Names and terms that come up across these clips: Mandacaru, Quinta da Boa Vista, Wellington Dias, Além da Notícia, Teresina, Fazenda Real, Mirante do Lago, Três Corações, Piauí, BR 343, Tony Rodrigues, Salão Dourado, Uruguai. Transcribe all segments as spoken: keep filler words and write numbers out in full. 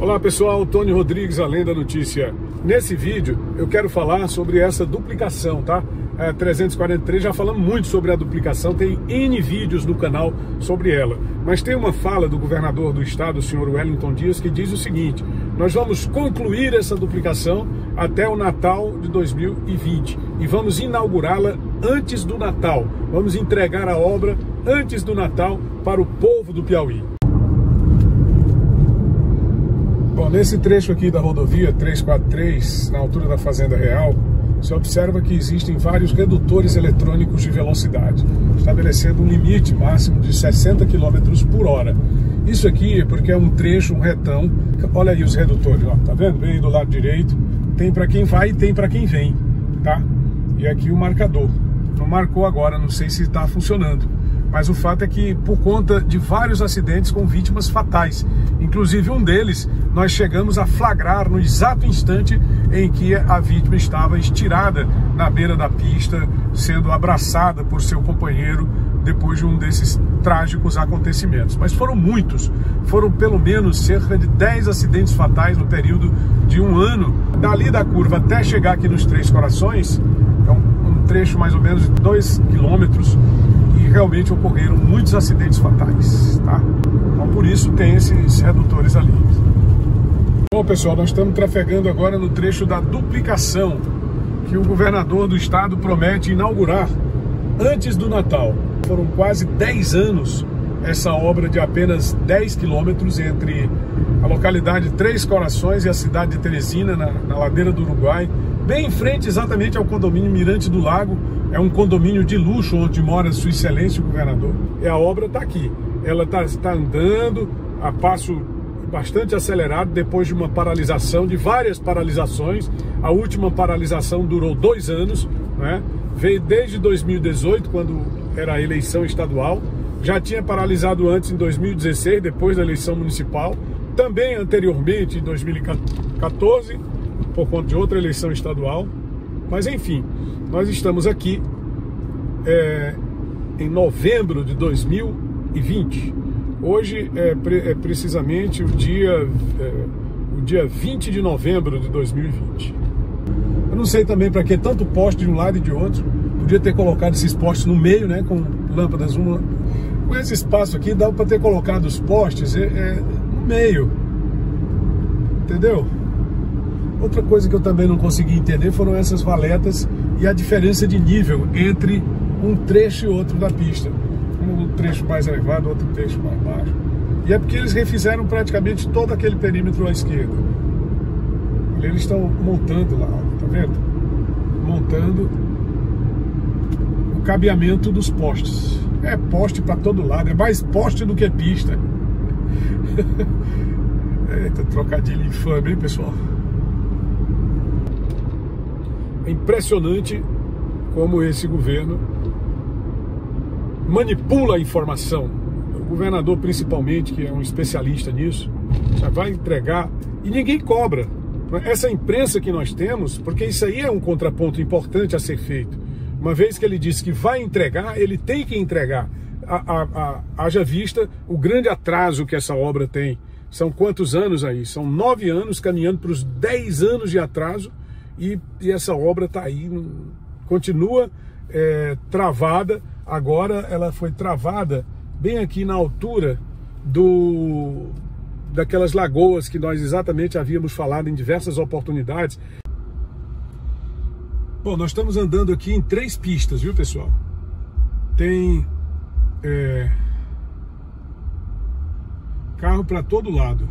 Olá pessoal, Tony Rodrigues, Além da Notícia. Nesse vídeo eu quero falar sobre essa duplicação, tá? É, trezentos e quarenta e três, já falamos muito sobre a duplicação, tem N vídeos no canal sobre ela. Mas tem uma fala do governador do estado, o senhor Wellington Dias, que diz o seguinte: nós vamos concluir essa duplicação até o Natal de dois mil e vinte e vamos inaugurá-la antes do Natal. Vamos entregar a obra antes do Natal para o povo do Piauí. Bom, nesse trecho aqui da rodovia trezentos e quarenta e três, na altura da Fazenda Real, se observa que existem vários redutores eletrônicos de velocidade, estabelecendo um limite máximo de sessenta quilômetros por hora. Isso aqui é porque é um trecho, um retão. Olha aí os redutores, ó, tá vendo? Bem do lado direito, tem para quem vai e tem para quem vem, tá? E aqui o marcador. Não marcou agora, não sei se está funcionando. Mas o fato é que, por conta de vários acidentes com vítimas fatais, inclusive um deles, nós chegamos a flagrar no exato instante em que a vítima estava estirada na beira da pista, sendo abraçada por seu companheiro depois de um desses trágicos acontecimentos. Mas foram muitos, foram pelo menos cerca de dez acidentes fatais no período de um ano. Dali da curva até chegar aqui nos Três Corações, é um trecho mais ou menos de dois quilômetros, realmente ocorreram muitos acidentes fatais, tá? Então por isso tem esses redutores ali. Bom pessoal, nós estamos trafegando agora no trecho da duplicação que o governador do estado promete inaugurar antes do Natal. Foram quase dez anos essa obra de apenas dez quilômetros entre a localidade Três Corações e a cidade de Teresina, na, na ladeira do Uruguai, bem em frente exatamente ao condomínio Mirante do Lago. É um condomínio de luxo onde mora sua excelência o governador. E a obra está aqui. Ela está tá andando a passo bastante acelerado depois de uma paralisação, de várias paralisações. A última paralisação durou dois anos, né? Veio desde dois mil e dezoito, quando era a eleição estadual. Já tinha paralisado antes em dois mil e dezesseis, depois da eleição municipal. Também anteriormente, em dois mil e quatorze, por conta de outra eleição estadual. Mas enfim, nós estamos aqui é, em novembro de dois mil e vinte. Hoje é, pre, é precisamente o dia, é, o dia vinte de novembro de dois mil e vinte. Eu não sei também para que tanto poste de um lado e de outro. Podia ter colocado esses postes no meio, né, com lâmpadas uma. Com esse espaço aqui dá para ter colocado os postes é, é, no meio, entendeu? Outra coisa que eu também não consegui entender foram essas valetas e a diferença de nível entre um trecho e outro da pista. Um trecho mais elevado, outro trecho mais baixo. E é porque eles refizeram praticamente todo aquele perímetro à esquerda. Eles estão montando lá, tá vendo? Montando o cabeamento dos postes. É poste para todo lado, é mais poste do que pista. Eita, trocadilho infame, hein, pessoal? É impressionante como esse governo manipula a informação. O governador, principalmente, que é um especialista nisso, já vai entregar e ninguém cobra. Essa imprensa que nós temos, porque isso aí é um contraponto importante a ser feito. Uma vez que ele diz que vai entregar, ele tem que entregar. A, a, a, haja vista o grande atraso que essa obra tem. São quantos anos aí? São nove anos, caminhando para os dez anos de atraso. E, e essa obra está aí, continua é, travada. Agora ela foi travada bem aqui na altura do, daquelas lagoas que nós exatamente havíamos falado em diversas oportunidades. Bom, nós estamos andando aqui em três pistas, viu pessoal? Tem é, carro para todo lado,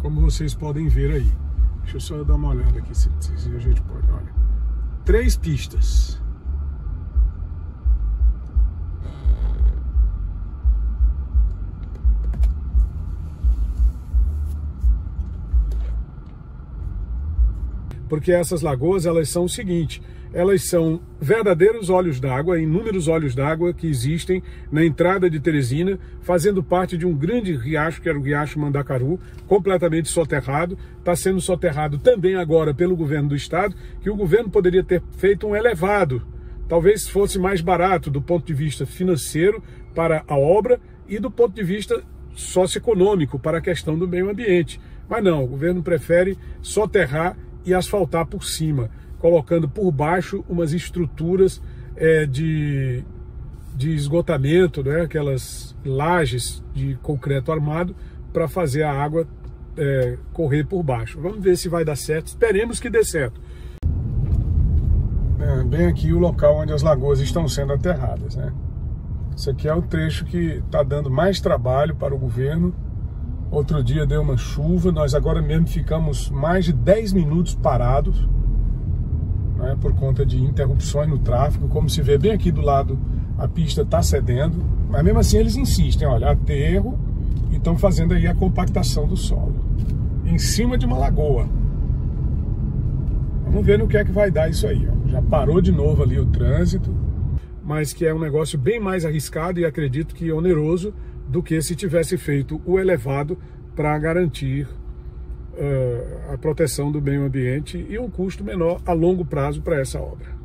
como vocês podem ver aí. Deixa eu só dar uma olhada aqui se, se a gente pode, olha. Três pistas. Porque essas lagoas, elas são o seguinte, elas são verdadeiros olhos d'água, inúmeros olhos d'água que existem na entrada de Teresina, fazendo parte de um grande riacho, que era o riacho Mandacaru, completamente soterrado. Está sendo soterrado também agora pelo governo do estado, que o governo poderia ter feito um elevado, talvez fosse mais barato do ponto de vista financeiro para a obra e do ponto de vista socioeconômico para a questão do meio ambiente. Mas não, o governo prefere soterrar e asfaltar por cima, colocando por baixo umas estruturas é, de, de esgotamento, né? Aquelas lajes de concreto armado para fazer a água é, correr por baixo. Vamos ver se vai dar certo, esperemos que dê certo. É, bem aqui o local onde as lagoas estão sendo aterradas, né? Isso aqui é o trecho que está dando mais trabalho para o governo. Outro dia deu uma chuva, nós agora mesmo ficamos mais de dez minutos parados, né, por conta de interrupções no tráfego. Como se vê bem aqui do lado, a pista está cedendo, mas mesmo assim eles insistem, olha, aterro, e estão fazendo aí a compactação do solo, em cima de uma lagoa. Vamos ver no que é que vai dar isso aí, ó. Já parou de novo ali o trânsito, mas que é um negócio bem mais arriscado e acredito que oneroso do que se tivesse feito o elevado para garantir uh, a proteção do meio ambiente e um custo menor a longo prazo para essa obra.